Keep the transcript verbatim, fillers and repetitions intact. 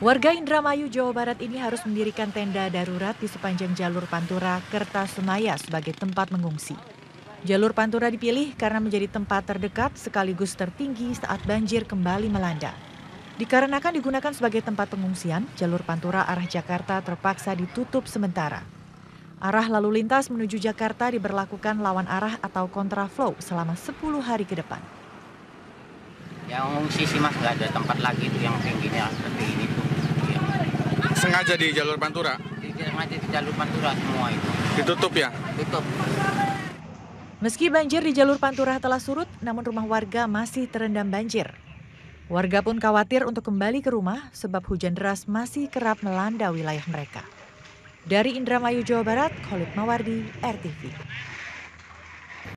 Warga Indramayu, Jawa Barat ini harus mendirikan tenda darurat di sepanjang jalur Pantura Kertasemaya sebagai tempat mengungsi. Jalur Pantura dipilih karena menjadi tempat terdekat sekaligus tertinggi saat banjir kembali melanda. Dikarenakan digunakan sebagai tempat pengungsian, jalur Pantura arah Jakarta terpaksa ditutup sementara. Arah lalu lintas menuju Jakarta diberlakukan lawan arah atau kontraflow selama sepuluh hari ke depan. Yang mengungsi sih mas, nggak ada tempat lagi itu yang tingginya seperti ini tuh. Sengaja di jalur Pantura? Sengaja di jalur Pantura semua itu. Ditutup ya? Tutup. Meski banjir di jalur Pantura telah surut, namun rumah warga masih terendam banjir. Warga pun khawatir untuk kembali ke rumah sebab hujan deras masih kerap melanda wilayah mereka. Dari Indramayu, Jawa Barat, Kholid Mawardi, R T V.